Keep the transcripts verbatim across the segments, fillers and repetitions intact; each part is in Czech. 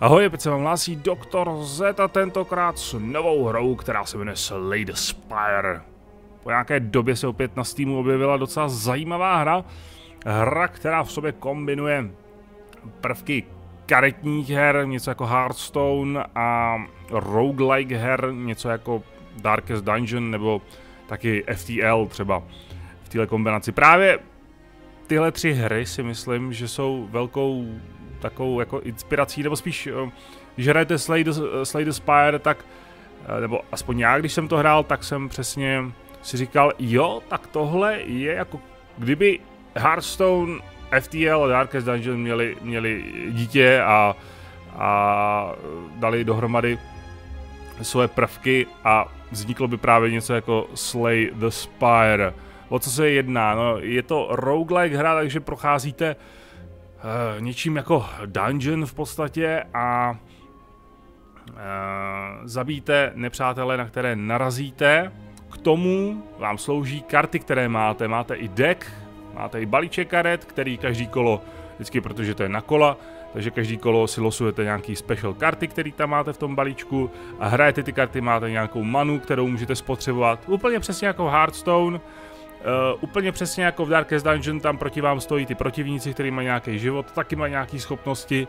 Ahoj, opět se vám hlásí doktor Z a tentokrát s novou hrou, která se jmenuje Slay the Spire. Po nějaké době se opět na Steamu objevila docela zajímavá hra. Hra, která v sobě kombinuje prvky karetních her, něco jako Hearthstone, a roguelike her, něco jako Darkest Dungeon nebo taky F T L třeba v téhle kombinaci. Právě tyhle tři hry si myslím, že jsou velkou takovou jako inspirací, nebo spíš, když hrajete Slay the, Slay the Spire, tak, nebo aspoň já, když jsem to hrál, tak jsem přesně si říkal, jo, tak tohle je jako kdyby Hearthstone, F T L a Darkest Dungeon měli, měli dítě a, a dali dohromady své prvky a vzniklo by právě něco jako Slay the Spire. O co se jedná? No, je to roguelike hra, takže procházíte Uh, něčím jako dungeon v podstatě a uh, zabijte nepřátele, na které narazíte. K tomu vám slouží karty, které máte. Máte i deck, máte i balíček karet, který každý kolo, vždycky protože to je na kola, takže každý kolo si losujete nějaký special karty, který tam máte v tom balíčku a hrajete ty karty, máte nějakou manu, kterou můžete spotřebovat. Úplně přesně jako Hearthstone. Uh, úplně přesně jako v Darkest Dungeon, tam proti vám stojí ty protivníci, kteří mají nějaký život, taky mají nějaké schopnosti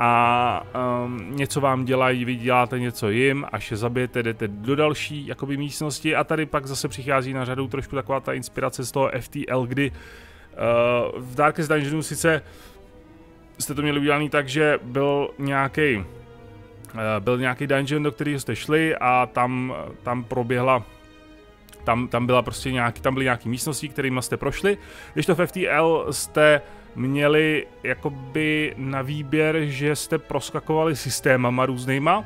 a um, něco vám dělají, vy děláte něco jim, až je zabijete, jdete do další jakoby místnosti a tady pak zase přichází na řadu trošku taková ta inspirace z toho F T L, kdy uh, v Darkest Dungeonu sice jste to měli udělaný tak, že byl nějaký uh, byl nějaký dungeon, do kterého jste šli a tam, tam proběhla Tam, tam, byla prostě nějaký, tam byly nějaké místnosti, kterými jste prošli, když to v F T L jste měli jakoby na výběr, že jste proskakovali systémama různýma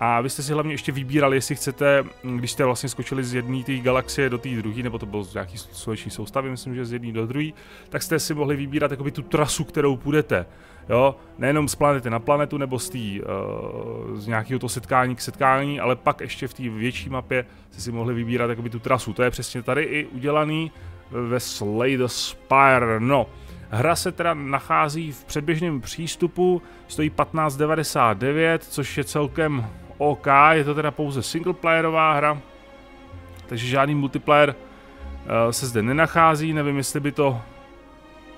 a vy jste si hlavně ještě vybírali, jestli chcete, když jste vlastně skočili z jedné té galaxie do té druhé, nebo to bylo z nějaký sluneční soustavy, myslím, že z jedné do druhé, tak jste si mohli vybírat jakoby tu trasu, kterou půjdete. Jo? Nejenom z planety na planetu, nebo z, tý, uh, z nějakého to setkání k setkání, ale pak ještě v té větší mapě jste si mohli vybírat jakoby tu trasu. To je přesně tady i udělaný ve Slay the Spire. No. Hra se teda nachází v předběžném přístupu, stojí patnáct devadesát devět, což je celkem OK, je to teda pouze singleplayerová hra, takže žádný multiplayer uh, se zde nenachází, nevím, jestli by to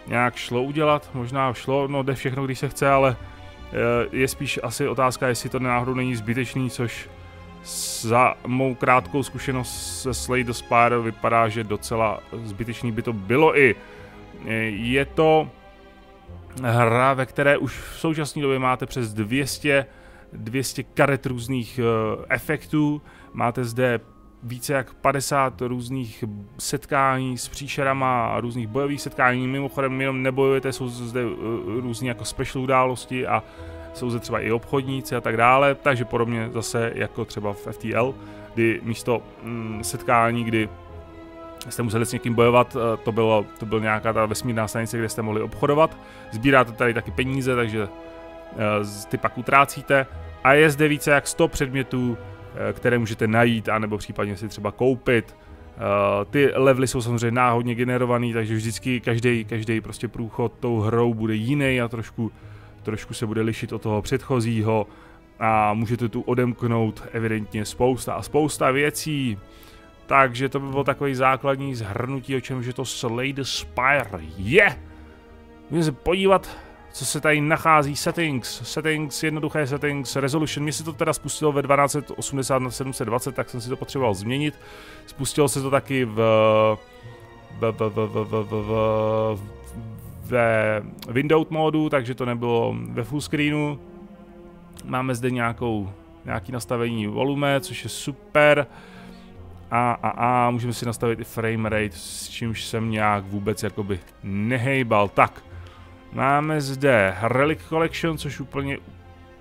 nějak šlo udělat, možná šlo, no jde všechno, když se chce, ale uh, je spíš asi otázka, jestli to náhodou není zbytečný, což za mou krátkou zkušenost se Slay the Spire vypadá, že docela zbytečný by to bylo i. Je to hra, ve které už v současné době máte přes dvě stě, dvě stě karet různých uh, efektů, máte zde více jak padesát různých setkání s příšerama a různých bojových setkání, mimochodem jenom nebojujete, jsou zde uh, různé jako special události a jsou zde třeba i obchodníci a tak dále, takže podobně zase jako třeba v F T L, kdy místo mm, setkání, kdy jste museli s někým bojovat, to, bylo, to byla nějaká ta vesmírná stanice, kde jste mohli obchodovat. Sbíráte tady taky peníze, takže ty pak utrácíte. A je zde více jak sto předmětů, které můžete najít, anebo případně si třeba koupit. Ty levely jsou samozřejmě náhodně generované, takže vždycky každý, každý prostě průchod tou hrou bude jiný a trošku, trošku se bude lišit od toho předchozího. A můžete tu odemknout evidentně spousta a spousta věcí. Takže to by bylo takový základní zhrnutí, o čem že to Slay the Spire je. Můžeme se podívat, co se tady nachází. Settings, settings, jednoduché settings, resolution. Mně se to teda spustilo ve dvanáct osmdesát na sedm set dvacet, tak jsem si to potřeboval změnit. Spustilo se to taky v, v, v, v, v, v, v, v ve Windows modu, takže to nebylo ve full screenu. Máme zde nějakou, nějaký nastavení volume, což je super. A, a, a můžeme si nastavit i frame rate, s čímž jsem nějak vůbec jakoby nehejbal. Tak, máme zde Relic Collection, což úplně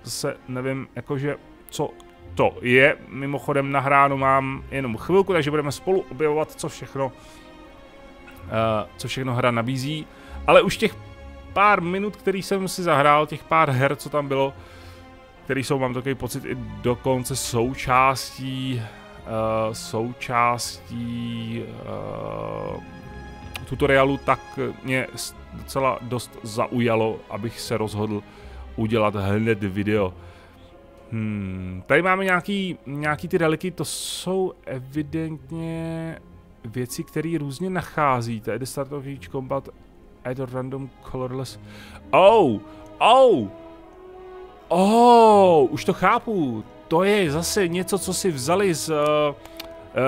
se nevím, jakože co to je. Mimochodem nahráno mám jenom chvilku, takže budeme spolu objevovat, co všechno, uh, co všechno hra nabízí. Ale už těch pár minut, který jsem si zahrál, těch pár her, co tam bylo, který jsou, mám takový pocit, i dokonce součástí... Uh, součástí uh, tutoriálu, tak mě docela dost zaujalo, abych se rozhodl udělat hned video. Hmm, tady máme nějaký, nějaký ty reliky, to jsou evidentně věci, které různě nacházíte. At the start of each combat, at a random colorless... Oh! Oh! Oh! Už to chápu! To je zase něco, co si vzali z... Uh...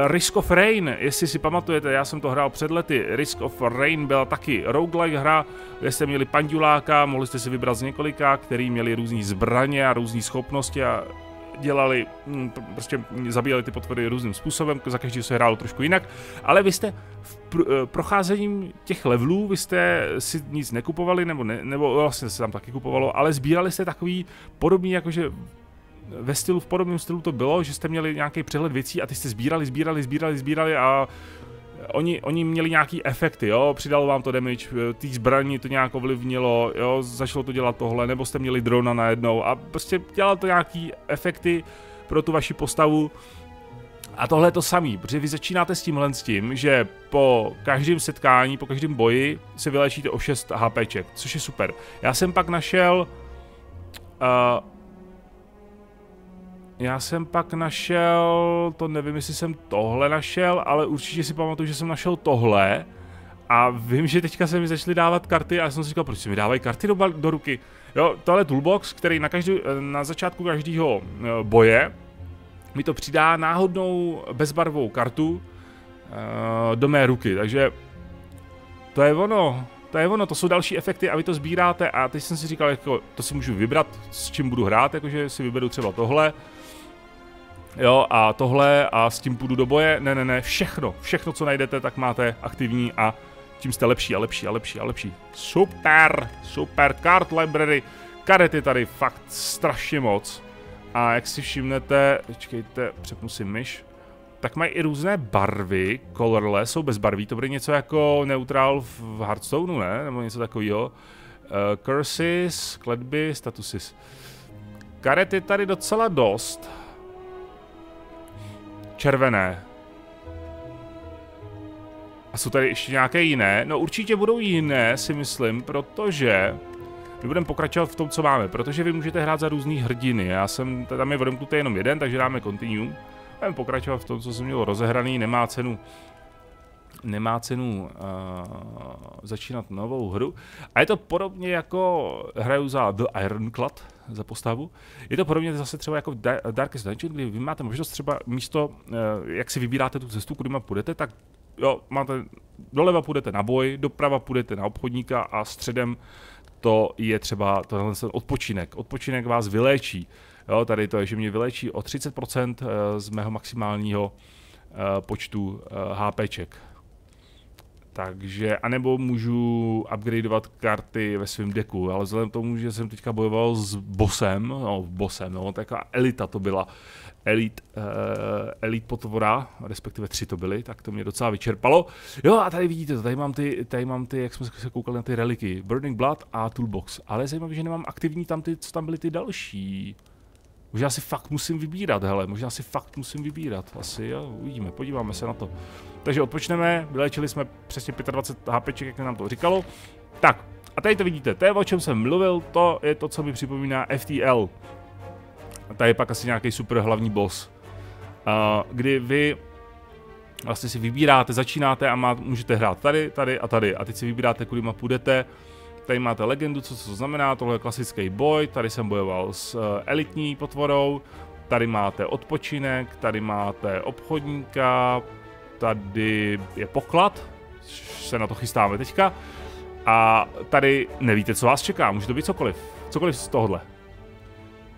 Risk of Rain, jestli si pamatujete, já jsem to hrál před lety. Risk of Rain byla taky roguelike hra, kde jste měli panduláka, mohli jste si vybrat z několika, který měli různé zbraně a různé schopnosti a dělali, prostě zabíjeli ty potvory různým způsobem, za každý se hrálo trošku jinak, ale vy jste v procházením těch levelů, vy jste si nic nekupovali, nebo, ne, nebo vlastně se tam taky kupovalo, ale sbírali jste takový podobný, jakože ve stylu, v podobném stylu to bylo, že jste měli nějaký přehled věcí a ty jste sbírali, sbírali, sbírali, sbírali a oni, oni měli nějaký efekty, jo, přidalo vám to damage, ty zbraní to nějak ovlivnilo, jo, začalo to dělat tohle, nebo jste měli drona najednou a prostě dělalo to nějaký efekty pro tu vaši postavu a tohle je to samý, protože vy začínáte s tímhle s tím, že po každém setkání, po každém boji se vylečíte o šest HPček, což je super. Já jsem pak našel uh, Já jsem pak našel, to nevím, jestli jsem tohle našel, ale určitě si pamatuju, že jsem našel tohle. A vím, že teďka se mi začaly dávat karty a já jsem si říkal, proč si mi dávají karty do, do ruky. Jo, tohle je Toolbox, který na, každý, na začátku každého boje mi to přidá náhodnou bezbarvou kartu do mé ruky, takže to je ono. To je ono, to jsou další efekty a vy to sbíráte a teď jsem si říkal, jako, to si můžu vybrat, s čím budu hrát, jakože si vyberu třeba tohle, jo, a tohle a s tím půjdu do boje, ne, ne, ne, všechno, všechno, co najdete, tak máte aktivní a tím jste lepší a lepší a lepší a lepší. Super, super, card library, karet je tady fakt strašně moc a jak si všimnete, čekejte, přepnu si myš. Tak mají i různé barvy, colorless, jsou bezbarví, to bude něco jako neutral v Hearthstoneu, ne? Nebo něco takového. Uh, curses, kletby, statuses. Karet je tady docela dost. Červené. A jsou tady ještě nějaké jiné? No určitě budou jiné, si myslím, protože... My budeme pokračovat v tom, co máme, protože vy můžete hrát za různý hrdiny. Já jsem, tam je odemknutý jenom jeden, takže dáme continue. Budeme pokračovat v tom, co jsem měl rozehraný, nemá cenu, nemá cenu uh, začínat novou hru. A je to podobně jako, hraju za The Ironclad, za postavu, je to podobně zase třeba jako Darkest Dungeon, kdy vy máte možnost třeba místo, uh, jak si vybíráte tu cestu, kudyma půjdete, tak jo, máte, doleva půjdete na boj, doprava půjdete na obchodníka a středem to je třeba tohle odpočinek, odpočinek vás vyléčí. Jo, tady to je, že mě vylečí o třicet procent z mého maximálního počtu HPček. Takže, anebo můžu upgradeovat karty ve svém deku, ale vzhledem k tomu, že jsem teďka bojoval s bossem, no bossem, no, taková elita to byla, elit, uh, elit potvora, respektive tři to byly, tak to mě docela vyčerpalo. Jo a tady vidíte to, tady mám ty, tady mám ty, jak jsme se koukali na ty reliky, Burning Blood a Toolbox, ale je zajímavé, že nemám aktivní tam ty, co tam byly ty další. Možná si fakt musím vybírat, hele, možná si fakt musím vybírat, asi jo, uvidíme, podíváme se na to. Takže odpočneme, vylečili jsme přesně dvacet pět HPček, jak nám to říkalo. Tak, a tady to vidíte, to je, o čem jsem mluvil, to je to, co mi připomíná F T L. A tady je pak asi nějaký super hlavní boss, kdy vy vlastně si vybíráte, začínáte a má, můžete hrát tady, tady a tady. A teď si vybíráte, kudy ma půjdete. Tady máte legendu, co to znamená, tohle je klasický boj, tady jsem bojoval s uh, elitní potvorou, tady máte odpočinek, tady máte obchodníka, tady je poklad, se na to chystáme teďka, a tady nevíte, co vás čeká, může to být cokoliv, cokoliv z tohohle.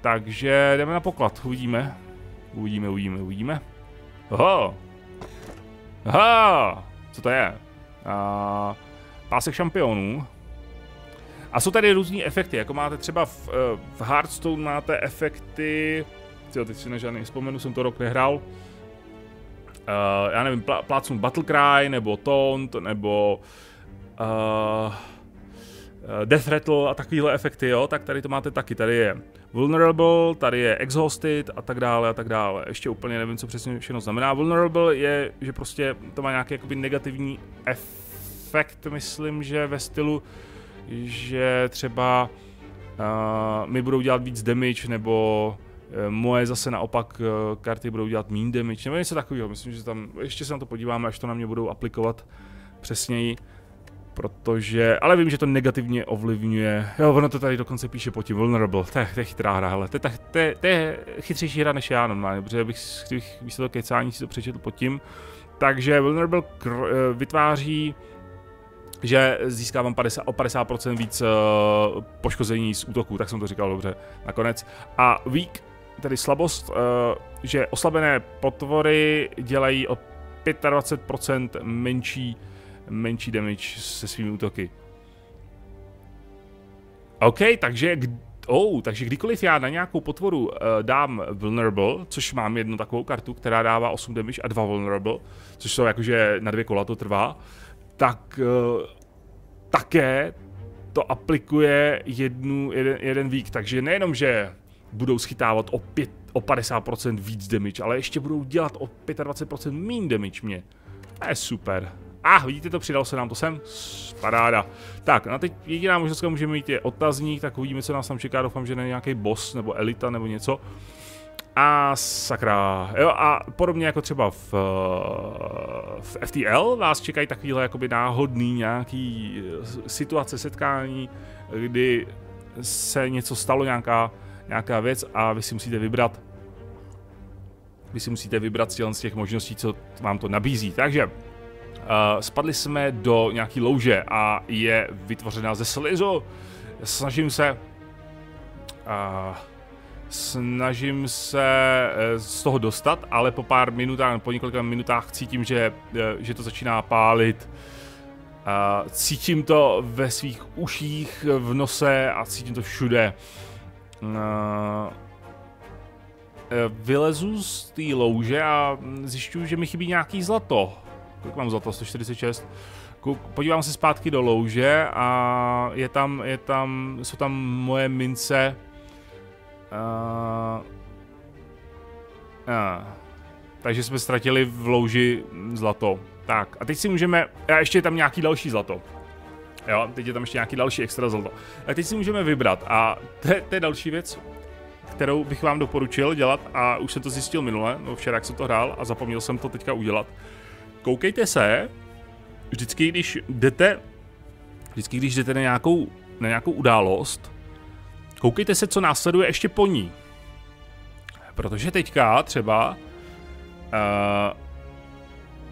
Takže jdeme na poklad, uvidíme, uvidíme, uvidíme, uvidíme. Oho! Aha! Co to je? Uh, pásek šampionů. A jsou tady různý efekty, jako máte třeba v, v Hearthstone máte efekty, tyjo, teď si na žádný vzpomenu, jsem to rok nehrál, uh, já nevím, plá, plácnu Battle Cry, nebo Taunt, nebo uh, Death Rattle a takovéhle efekty, jo, tak tady to máte taky, tady je Vulnerable, tady je Exhausted a tak dále a tak dále, ještě úplně nevím, co přesně všechno znamená. Vulnerable je, že prostě to má nějaký jakoby negativní efekt, myslím, že ve stylu, že třeba uh, mi budou dělat víc damage, nebo uh, moje zase naopak uh, karty budou dělat méně damage, nebo něco takového. Myslím, že tam ještě se na to podíváme, až to na mě budou aplikovat přesněji. Protože, ale vím, že to negativně ovlivňuje, jo, ono to tady dokonce píše pod tím Vulnerable, to je, to je chytrá hra, hele, to je, to je, to je chytřejší hra než já normálně, protože bych, bych místo toho kecání si to přečetl pod tím. Takže Vulnerable vytváří, že získávám padesát, o padesát procent víc uh, poškození z útoků, tak jsem to říkal dobře nakonec. A weak, tedy slabost, uh, že oslabené potvory dělají o dvacet pět procent menší menší damage se svými útoky. OK, takže, oh, takže kdykoliv já na nějakou potvoru uh, dám Vulnerable, což mám jednu takovou kartu, která dává osm damage a dva Vulnerable, což jsou jakože na dvě kola to trvá, tak uh, také to aplikuje jednu, jeden, jeden weak. Takže nejenom, že budou schytávat o, pět, o padesát procent víc damage, ale ještě budou dělat o dvacet pět procent míň damage mě. To je super. A ah, vidíte to, přidal se nám to sem, paráda. Tak, na teď jediná možnost, můžeme mít je otazník, tak uvidíme, co nás tam čeká, doufám, že ne nějaký boss nebo elita nebo něco. A sakra, jo, a podobně jako třeba v, v F T L vás čekají takovýhle jakoby náhodný nějaký situace, setkání, kdy se něco stalo, nějaká, nějaká věc a vy si musíte vybrat. Vy si musíte vybrat z těch možností, co vám to nabízí, takže Uh, spadli jsme do nějaký louže a je vytvořena ze slizu. Snažím se uh, snažím se uh, z toho dostat, ale po pár minutách, po několika minutách cítím, že, uh, že to začíná pálit. Uh, cítím to ve svých uších, v nose a cítím to všude. Uh, vylezu z té louže a zjišťuju, že mi chybí nějaký zlato. Kolik mám zlato? sto čtyřicet šest. Podívám se zpátky do louže a je tam, je tam, jsou tam moje mince. Uh, uh, takže jsme ztratili v louži zlato. Tak a teď si můžeme, a ještě je tam nějaký další zlato. Jo, teď je tam ještě nějaký další extra zlato. A teď si můžeme vybrat a to je další věc, kterou bych vám doporučil dělat a už jsem to zjistil minule, no včera jak jsem to hrál a zapomněl jsem to teďka udělat. Koukejte se, vždycky když jdete, vždycky když jdete na nějakou, na nějakou událost, koukejte se, co následuje ještě po ní. Protože teďka třeba uh,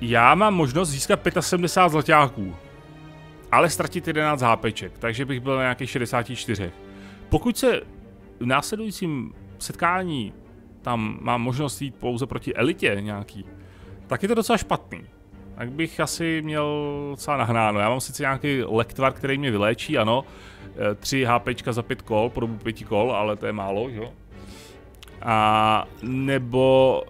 já mám možnost získat sedmdesát pět zlaťáků, ale ztratit jedenáct hápeček, takže bych byl na nějakých šedesáti čtyřech. Pokud se v následujícím setkání tam mám možnost jít pouze proti elitě nějaký, tak je to docela špatný. Tak bych asi měl docela nahnáno. Já mám sice nějaký lektvar, který mě vyléčí, ano. tři HPčka za pět kol, po dobu pěti kol, ale to je málo, jo. A nebo...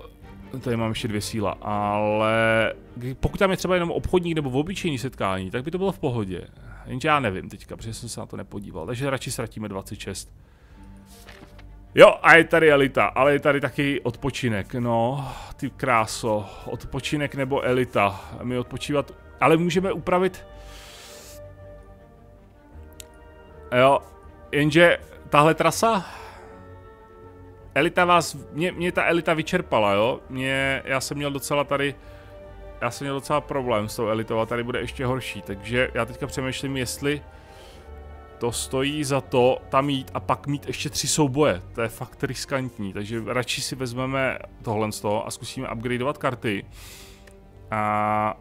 Tady mám ještě dvě síla, ale... Pokud tam je třeba jenom obchodník nebo v obyčejní setkání, tak by to bylo v pohodě. Jenže já nevím teďka, protože jsem se na to nepodíval. Takže radši ztratíme dvacet šest. Jo, a je tady elita, ale je tady taky odpočinek, no, ty kráso, odpočinek nebo elita, my odpočívat, ale můžeme upravit, jo, jenže tahle trasa, elita vás, mě, mě ta elita vyčerpala, jo, mě, já jsem měl docela tady, já jsem měl docela problém s tou elitou a tady bude ještě horší, takže já teďka přemýšlím, jestli to stojí za to tam jít a pak mít ještě tři souboje, to je fakt riskantní, takže radši si vezmeme tohle z toho a zkusíme upgradeovat karty. A...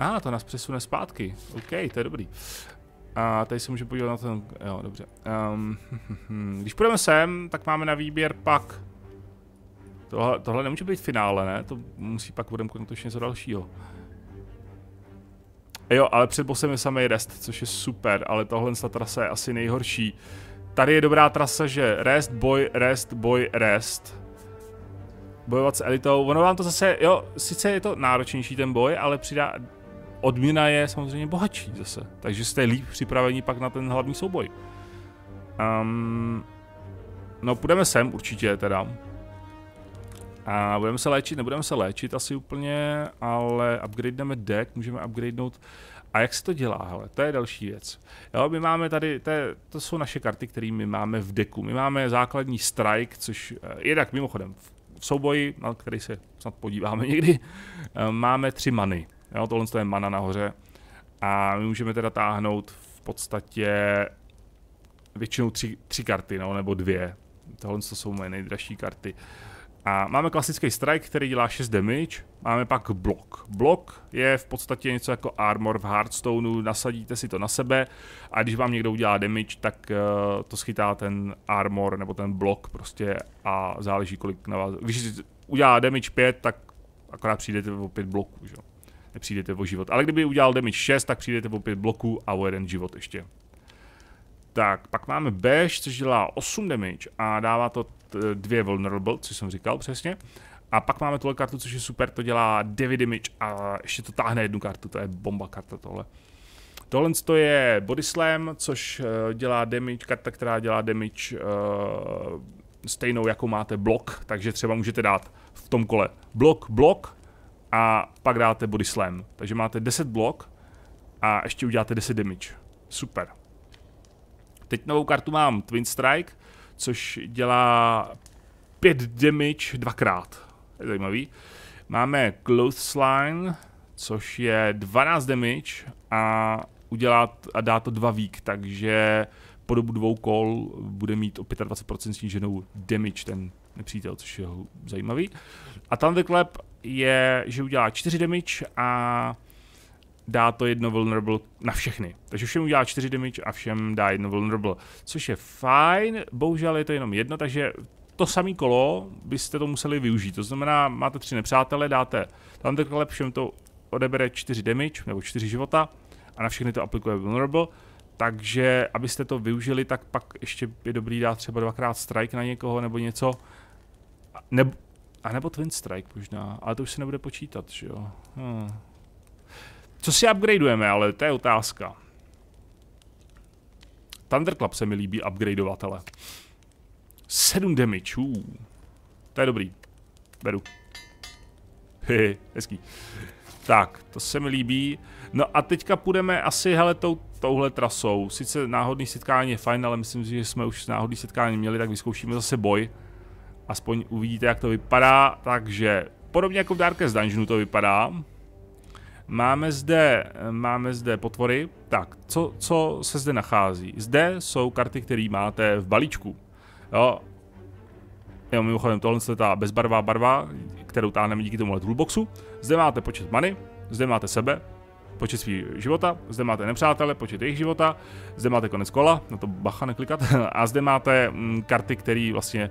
A, ah, to nás přesune zpátky, OK, to je dobrý. A tady se můžeme podívat na ten, jo, dobře. Um, když půjdeme sem, tak máme na výběr pak... Tohle, tohle nemůže být finále, ne? To musí pak budeme konečně něco dalšího. Jo, ale před bossem je samý rest, což je super, ale tohle trasa je asi nejhorší. Tady je dobrá trasa, že rest, boj, rest, boj, rest. Bojovat s elitou, ono vám to zase, jo, sice je to náročnější ten boj, ale přidá, odměna je samozřejmě bohatší zase. Takže jste líp připraveni pak na ten hlavní souboj. Um, no, půjdeme sem určitě teda. A budeme se léčit, nebudeme se léčit asi úplně, ale upgradeneme deck, můžeme upgradenout A jak se to dělá, hele, to je další věc. Jo, my máme tady, to, je, to jsou naše karty, které my máme v deku. My máme základní strike, což je tak mimochodem v souboji, na který se snad podíváme někdy, máme tři many. Jo, tohle je mana nahoře. A my můžeme teda táhnout v podstatě většinou tři, tři karty, no, nebo dvě. Tohle jsou moje nejdražší karty. A máme klasický strike, který dělá šest damage, máme pak blok. Blok je v podstatě něco jako armor v Hearthstoneu, nasadíte si to na sebe a když vám někdo udělá damage, tak uh, to schytá ten armor nebo ten blok prostě a záleží kolik na vás. Když udělá damage pět, tak akorát přijdete o pět bloků, že? Nepřijdete o život. Ale kdyby udělal damage šest, tak přijdete o pět bloků a o jeden život ještě. Tak, pak máme bash, což dělá osm damage a dává to dvě vulnerable, což jsem říkal přesně. A pak máme tuhle kartu, což je super, to dělá devět damage a ještě to táhne jednu kartu, to je bomba karta tohle. Tohle to je Body Slam, což dělá damage, karta, která dělá damage uh, stejnou, jako máte blok, takže třeba můžete dát v tom kole blok, blok a pak dáte Body Slam. Takže máte deset blok a ještě uděláte deset damage. Super. Teď novou kartu mám Twin Strike, což dělá pět damage dvakrát. Je zajímavý. Máme Clothesline, což je dvanáct damage a, udělá, a dá to dva weak, takže po dobu dvou kol bude mít o dvacet pět procent sníženou damage ten nepřítel, což je zajímavý. A Thunderclap je, že udělá čtyři damage a dá to jedno vulnerable na všechny. Takže všem udělá čtyři damage a všem dá jedno vulnerable, což je fajn, bohužel je to jenom jedno, takže to samé kolo byste to museli využít. To znamená, máte tři nepřátele, dáte tam takhle, všem to odebere čtyři damage, nebo čtyři života a na všechny to aplikuje vulnerable, takže abyste to využili, tak pak ještě je dobrý dát třeba dvakrát strike na někoho nebo něco, nebo, a nebo twin strike možná, ale to už se nebude počítat, že jo. Hmm. Co si upgradeujeme, ale to je otázka. Thunderclap se mi líbí upgradeovatele. sedm damage, uh. To je dobrý. Beru. Hehe, hezký. Tak, to se mi líbí. No a teďka půjdeme asi hele tou, touhle trasou. Sice náhodný setkání je fajn, ale myslím si, že jsme už náhodný setkání měli, tak vyzkoušíme zase boj. Aspoň uvidíte, jak to vypadá. Takže, podobně jako v Darkest Dungeonu to vypadá. Máme zde, máme zde potvory. Tak, co, co se zde nachází? Zde jsou karty, které máte v balíčku. Jo, jo mimochodem, tohle je ta bezbarvá barva, kterou táhneme díky tomuhle toolboxu. Zde máte počet many, zde máte sebe, počet svých života, zde máte nepřátele, počet jejich života, zde máte konec kola, na to bacha neklikat, a zde máte mm, karty, které vlastně,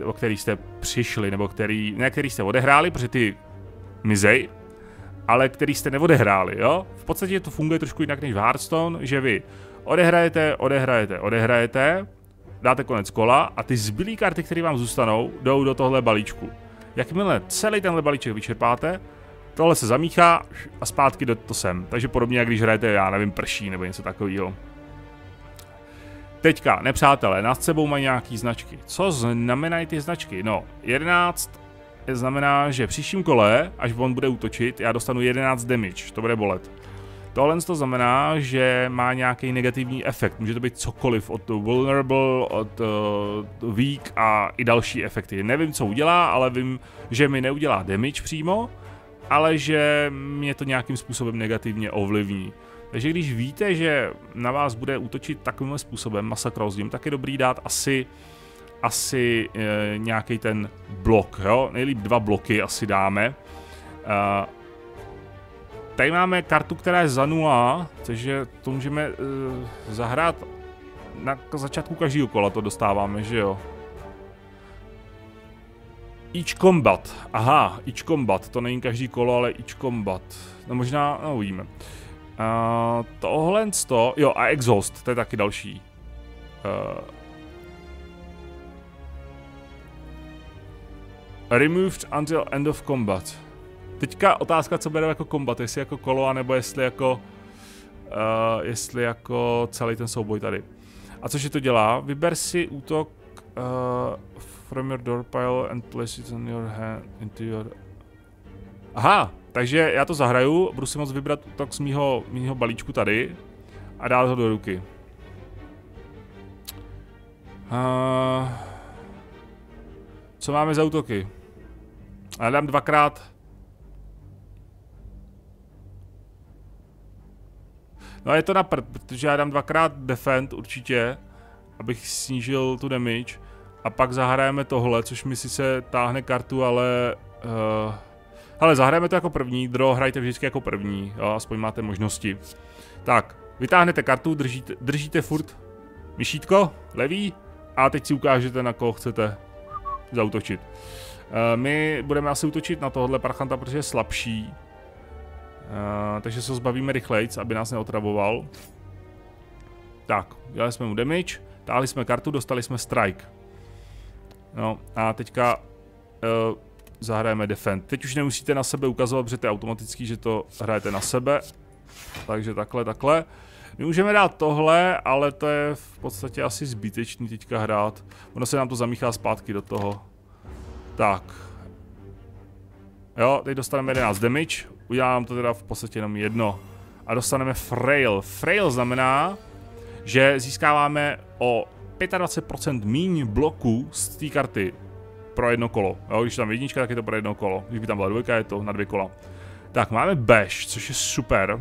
uh, o který jste přišli, nebo který, ne, který jste odehráli, protože ty mizej, ale který jste neodehráli, jo? V podstatě to funguje trošku jinak než v Hearthstone, že vy odehrajete, odehrajete, odehrajete, dáte konec kola a ty zbylé karty, které vám zůstanou, jdou do tohle balíčku. Jakmile celý tenhle balíček vyčerpáte, tohle se zamíchá a zpátky do to sem. Takže podobně, jak když hrajete, já nevím, prší nebo něco takového. Teďka, nepřátelé, nad sebou mají nějaký značky. Co znamenají ty značky? No, jedenáct znamená, že v příštím kole, až on bude útočit, já dostanu jedenáct damage, to bude bolet. Tohle to znamená, že má nějaký negativní efekt, může to být cokoliv, od vulnerable, od uh, weak a i další efekty. Nevím, co udělá, ale vím, že mi neudělá damage přímo, ale že mě to nějakým způsobem negativně ovlivní. Takže když víte, že na vás bude útočit takovým způsobem, masakrozním, tak je dobrý dát asi asi e, nějaký ten blok, jo? Nejlíp dva bloky asi dáme. E, tady máme kartu, která je za nula, takže to můžeme e, zahrát na začátku každého kola, to dostáváme, že jo? Each combat, aha, each combat, to není každý kolo, ale each combat, no možná, no uvidíme. E, tohle sto, jo a exhaust, to je taky další. E, Removed until end of combat. Teďka otázka, co bereme jako combat, jestli jako kolo, anebo jestli jako uh, jestli jako celý ten souboj tady. A cože to dělá? Vyber si útok uh, from your door pile and place it on your hand into your... Aha, Takže já to zahraju, budu si moct vybrat útok z mýho, mýho balíčku tady a dát ho do ruky. Uh, co máme za útoky? Já dám dvakrát. No je to na prd, protože já dám dvakrát defend určitě, abych snížil tu damage. A pak zahrajeme tohle, což mi sice táhne kartu, ale... Uh, hele, zahrajeme to jako první, draw hrajte vždycky jako první, jo, aspoň máte možnosti. Tak, vytáhnete kartu, držíte, držíte furt myšítko, levý, a teď si ukážete, na koho chcete zaútočit. Uh, my budeme asi útočit na tohohle parchanta, protože je slabší. Uh, takže se ho zbavíme rychlejc, aby nás neotravoval. Tak, dělali jsme mu damage, táhli jsme kartu, dostali jsme strike. No a teďka uh, zahrajeme defend. Teď už nemusíte na sebe ukazovat, protože to je automatický, že to hrajete na sebe. Takže takhle, takhle. My můžeme dát tohle, ale to je v podstatě asi zbytečný teďka hrát. Ono se nám to zamíchá zpátky do toho. Tak. Jo, teď dostaneme jedenáct damage. Udělám to teda v podstatě jenom jedno. A dostaneme frail. Frail znamená, že získáváme o dvacet pět procent míň bloků z té karty pro jedno kolo. Jo, když tam je jednička, tak je to pro jedno kolo. Když by tam byla dvojka, je to na dvě kola. Tak, máme bash, což je super.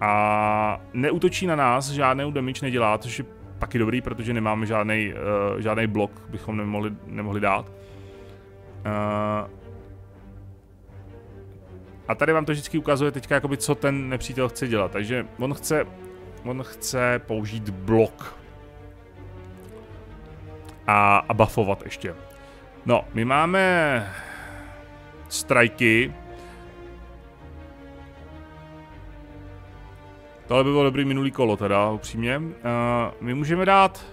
A neútočí na nás, žádný damage nedělá, což je taky dobrý, protože nemáme žádný uh, žádný blok, bychom nemohli, nemohli dát. Uh, a tady vám to vždycky ukazuje teďka, jakoby, co ten nepřítel chce dělat. Takže on chce, on chce použít blok. A, a buffovat ještě. No, my máme strajky. Tohle by bylo dobrý minulý kolo teda, upřímně. Uh, my můžeme dát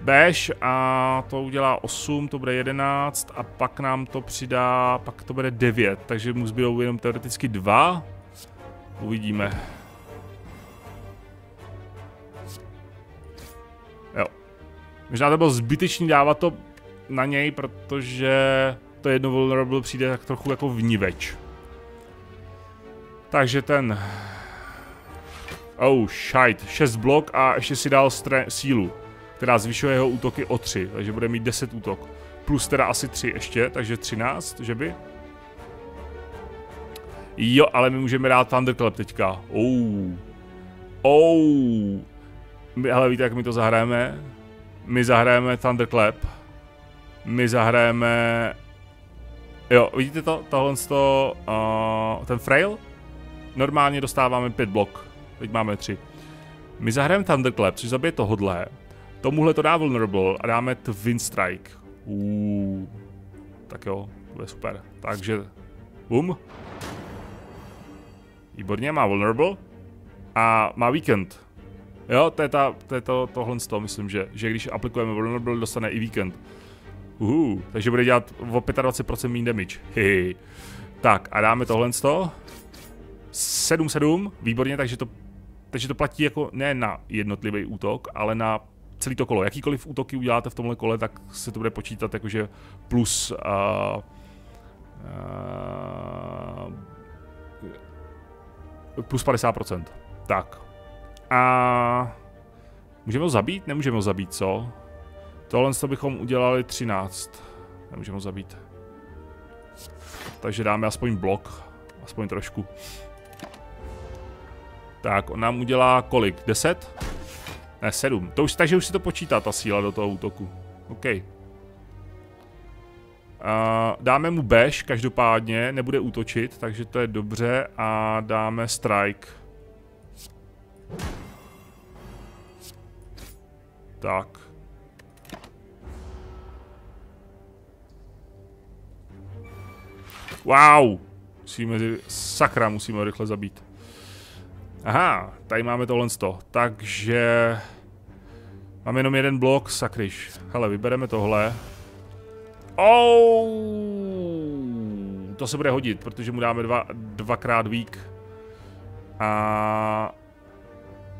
bash a to udělá osm, to bude jedenáct a pak nám to přidá, pak to bude devět, takže mu zbydou jenom teoreticky dva. Uvidíme. Jo. Možná to bylo zbytečný dávat to na něj, protože to jedno vulnerable přijde tak trochu jako vníveč. Takže ten... Oh shit, šest blok a ještě si dal sílu, která zvyšuje jeho útoky o tři, takže bude mít deset útok. Plus teda asi tři ještě, takže třináct, že by? Jo, ale my můžeme dát Thunderclap teďka. Oh. Oh. Hele, víte, jak my to zahrajeme? My zahrajeme Thunderclap. My zahrajeme... Jo, vidíte to? Tohle to... Uh, ten frail? Normálně dostáváme pět blok. Teď máme tři. My zahrajeme Thunderclap, což zabije tohodle. Tomuhle to dá vulnerable a dáme Twin Strike. Uuu. Tak jo, to je super. Takže... Bum. Výborně, má vulnerable. A má weekend. Jo, to je, ta, to je to, tohle z toho, myslím, že, že když aplikujeme vulnerable, dostane i víkend. Uhu, takže bude dělat o dvacet pět procent méně damage. Hihi. Tak a dáme tohle z toho. sedm sedm, výborně, takže to, takže to platí jako ne na jednotlivý útok, ale na celý to kolo. Jakýkoliv útoky uděláte v tomhle kole, tak se to bude počítat jakože plus... Uh, uh, plus padesát procent. Tak. A můžeme ho zabít? Nemůžeme ho zabít, co? Tohle to bychom udělali třináct. Nemůžeme ho zabít. Takže dáme aspoň blok. Aspoň trošku. Tak, on nám udělá kolik? deset? Ne, sedm. To už, takže už si to počítá ta síla do toho útoku. OK. Uh, dáme mu bash, každopádně. Nebude útočit, takže to je dobře. A dáme strike. Tak. Wow! Musíme, sakra, musíme ho rychle zabít. Aha, tady máme tohle sto. Takže... Máme jenom jeden blok, sakryš. Hele, vybereme tohle. Oh, to se bude hodit, protože mu dáme dva, dvakrát vík. A...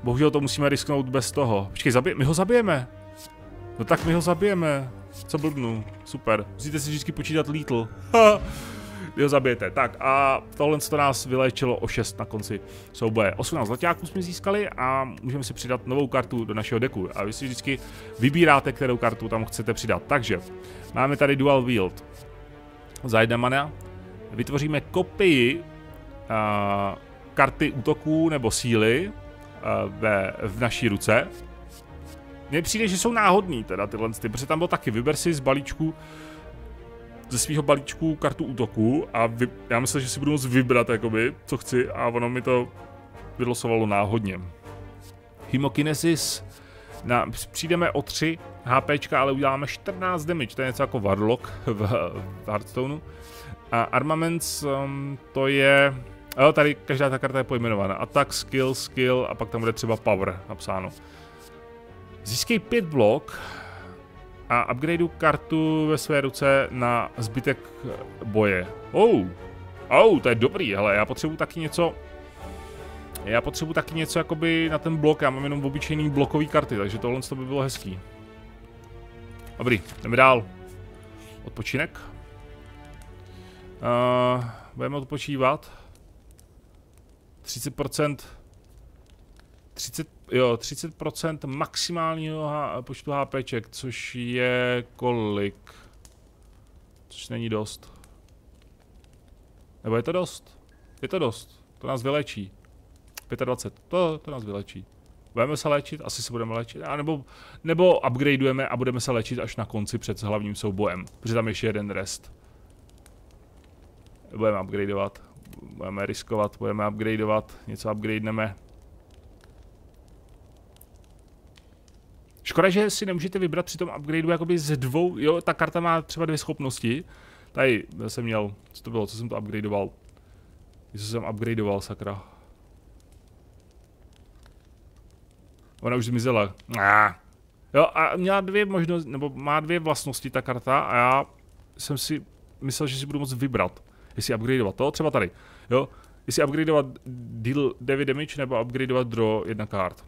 Bohužel to musíme risknout bez toho. Počkej, zabij, my ho zabijeme. No tak my ho zabijeme. Co blbnu, super. Musíte si vždycky počítat lethal. vy ho zabijete. Tak a tohle to nás vyléčilo o šest na konci souboje. osmnáct zlaťáků jsme získali a můžeme si přidat novou kartu do našeho deku. A vy si vždycky vybíráte, kterou kartu tam chcete přidat. Takže máme tady Dual Wild. Za jedna mana vytvoříme kopii uh, karty útoků nebo síly uh, ve, v naší ruce. Mně přijde, že jsou náhodný teda tyhle, protože tam bylo taky, vyber si z balíčku, ze svého balíčku kartu útoku a vy, já myslel, že si budu moct vybrat, jakoby, co chci a ono mi to vylosovalo náhodně. Hemokinesis, na, přijdeme o tři HPčka, ale uděláme čtrnáct damage, to je něco jako Warlock v, v Hearthstoneu. A Armaments, um, to je, jo, tady každá ta karta je pojmenována, attack, skill, skill a pak tam bude třeba power napsáno. Získej pět blok a upgradeu kartu ve své ruce na zbytek boje. Oh, oh, to je dobrý, hele, já potřebuji taky něco, já potřebuji taky něco jakoby na ten blok, já mám jenom obyčejný blokový karty, takže tohle to by bylo hezký. Dobrý, jdeme dál. Odpočinek. Uh, budeme odpočívat. třicet procent. třicet procent. Jo, třicet procent maximálního počtu HPček, což je kolik? Což není dost. Nebo je to dost? Je to dost. To nás vylečí. dvacet pět. To, to nás vylečí. Budeme se léčit? Asi se budeme léčit. A nebo, nebo upgradeujeme a budeme se léčit až na konci před hlavním soubojem. Protože tam ještě jeden rest. Budeme upgradeovat. Budeme riskovat. Budeme upgradeovat. Něco upgradeneme. Škoda, že si nemůžete vybrat při tom upgradeu jakoby ze dvou, jo, ta karta má třeba dvě schopnosti. Tady jsem měl, co to bylo, co jsem to upgradeoval. Co jsem upgradeoval, sakra. Ona už zmizela. Ah. Jo, a měla dvě možnosti, nebo má dvě vlastnosti ta karta a já jsem si myslel, že si budu moct vybrat, jestli upgradeovat to, třeba tady, jo. Jestli upgradeovat deal devět damage nebo upgradeovat draw jedna kart.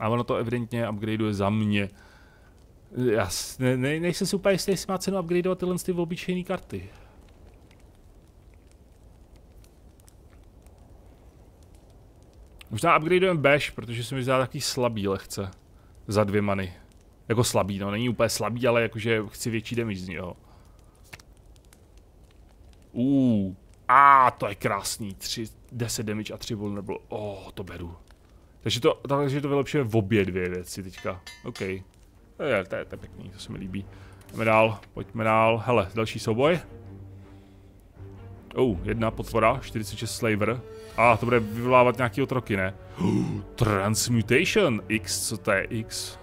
A ono to evidentně upgradeuje za mě. Já ne, ne, nejsem si úplně jistý, jestli má cenu upgradeovat tyhle ty obyčejné karty. Možná upgradeujeme bash, protože se mi zdá takový slabý lehce. Za dvě many. Jako slabý, no není úplně slabý, ale jakože chci větší damage z něho. Uuu. A to je krásný. Tři, deset damage a tři vulnerable. Oh, to beru. Takže to, takže to vylepšuje v obě dvě věci teďka. OK. To je, to je, to je pěkný, to se mi líbí. Jdeme dál, pojďme dál. Hele, další souboj. Oh, jedna potvora, čtyřicet šest slaver. A ah, to bude vyvolávat nějaký otroky, ne? Uh, transmutation X, co to je X?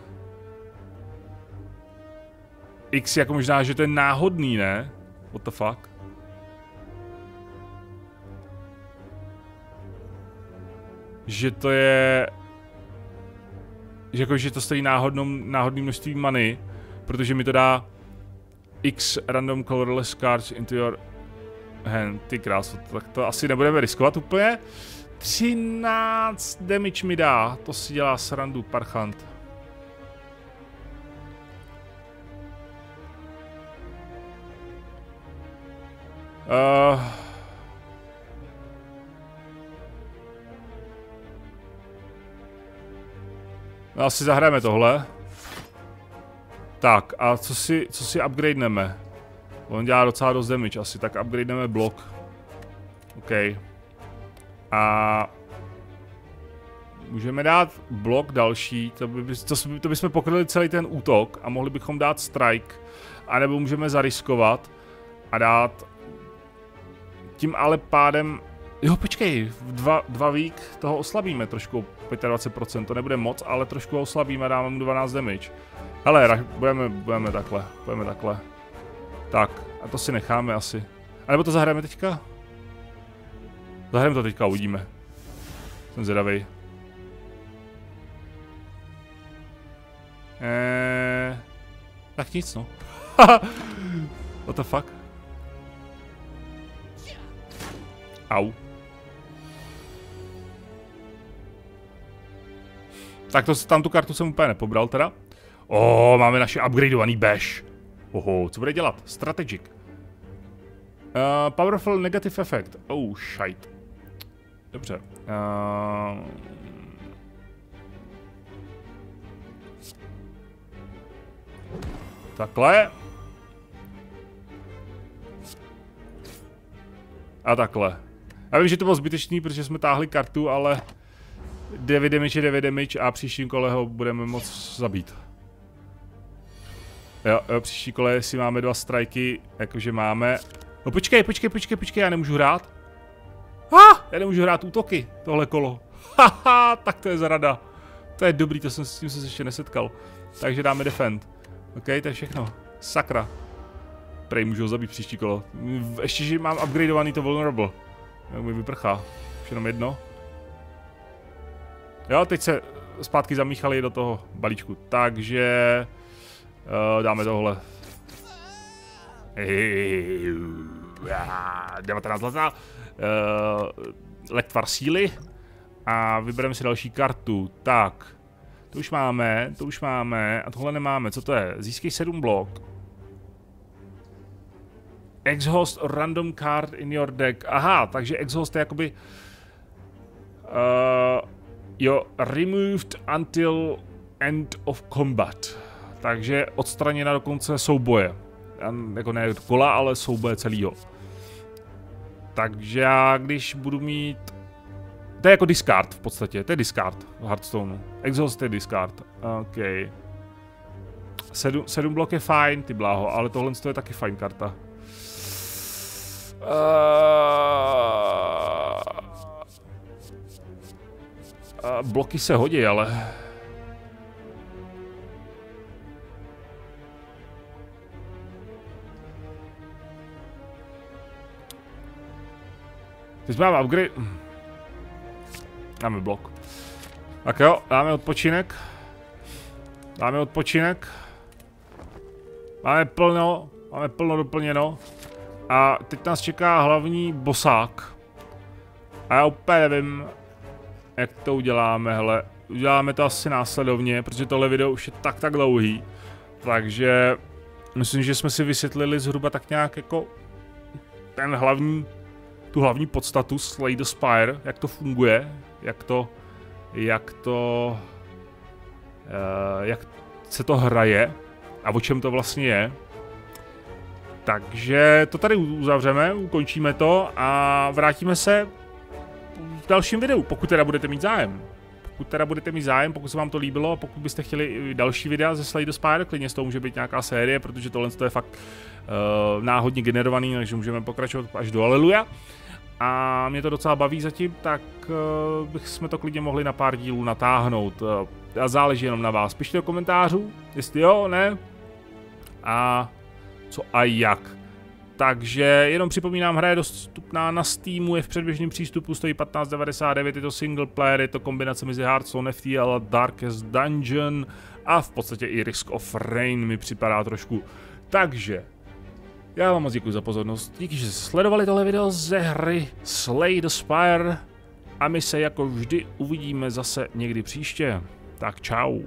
X jako možná, že to je náhodný, ne? What the fuck? Že to je, že, jako, že to stojí náhodnou, náhodný množství many, protože mi to dá X random colorless cards into your hand. Ty krásu, tak to asi nebudeme riskovat úplně. třináct damage mi dá, to si dělá srandu parchant. Uh. Asi zahrajeme tohle. Tak, a co si, co si upgradeneme? On dělá docela dost damage asi, tak upgradeneme blok. OK. A můžeme dát blok další, to, by, to, to bychom pokryli celý ten útok a mohli bychom dát strike. A nebo můžeme zariskovat a dát tím ale pádem. Jo, počkej, dva, dva week toho oslabíme trošku, dvacet pět procent, to nebude moc, ale trošku ho oslabíme a dáme mu dvanáct damage. Hele, budeme, budeme takhle, budeme takhle. Tak, a to si necháme asi. A nebo to zahrajeme teďka? Zahrajeme to teďka, uvidíme. Jsem zvědavej. Eee, tak nic no. What the fuck? Au. Tak to, tam tu kartu jsem úplně nepobral teda. O, máme naše upgradeovaný bash. Oho, co bude dělat? Strategic. Uh, powerful negative effect. Oh, shit. Dobře. Uh... Takhle. A takhle. Já vím, že to bylo zbytečný, protože jsme táhli kartu, ale devět damage je devět damage a příštím kole ho budeme moc zabít. Jo, jo, příští kole, jestli máme dva strajky, jakože máme. No počkej, počkej, počkej, počkej, já nemůžu hrát. Ha, já nemůžu hrát útoky, tohle kolo. Haha, tak to je zrada. To je dobrý, to jsem s tím se ještě nesetkal. Takže dáme defend. OK, to je všechno. Sakra. Prej, můžu ho zabít příští kolo. Ještě, že mám upgradeovaný to vulnerable. Jak mi vyprchá. Už jenom jedno. Jo, teď se zpátky zamíchali do toho balíčku. Takže... Uh, dáme tohle. devatenáct zlatá. Uh, Lektvar síly. A vybereme si další kartu. Tak. To už máme, to už máme. A tohle nemáme. Co to je? Získej sedm blok. Exhaust random card in your deck. Aha, takže exhaust je jakoby... Uh, jo, removed until end of combat. Takže odstraněna do konce souboje. Jako ne kola, ale souboje celýho. Takže já, když budu mít... To je jako discard v podstatě, to je discard v Hearthstoneu. Exhaust je discard, OK. Sedm, sedm blok je fajn, ty bláho, ale tohle je taky fajn karta. Uh... Uh, bloky se hodí, ale... Teď máme upgrade. Dáme blok. Tak jo, dáme odpočinek. Dáme odpočinek. Máme plno, máme plno doplněno. A teď nás čeká hlavní bosák. A já úplně nevím, jak to uděláme, hele. Uděláme to asi následovně, protože tohle video už je tak tak dlouhý. Takže myslím, že jsme si vysvětlili zhruba tak nějak jako ten hlavní, tu hlavní podstatu Slay the Spire, jak to funguje, jak to, jak to, uh, jak se to hraje a o čem to vlastně je. Takže to tady uzavřeme, ukončíme to a vrátíme se v dalším videu, pokud teda budete mít zájem. Pokud teda budete mít zájem, pokud se vám to líbilo, pokud byste chtěli další videa ze Slay the Spire, klidně z toho může být nějaká série, protože tohle je fakt uh, náhodně generovaný, takže můžeme pokračovat až do aleluja. A mě to docela baví zatím, tak uh, bychom to klidně mohli na pár dílů natáhnout. Uh, a záleží jenom na vás. Pište do komentářů, jestli jo, ne. A co a jak. Takže jenom připomínám, hra je dostupná na Steamu, je v předběžném přístupu, stojí patnáct devadesát devět, je to single player, je to kombinace mezi Hearthstone, F T L a Darkest Dungeon a v podstatě i Risk of Rain mi připadá trošku. Takže, já vám moc děkuji za pozornost, díky, že jste sledovali tohle video ze hry Slay the Spire a my se jako vždy uvidíme zase někdy příště, tak čau.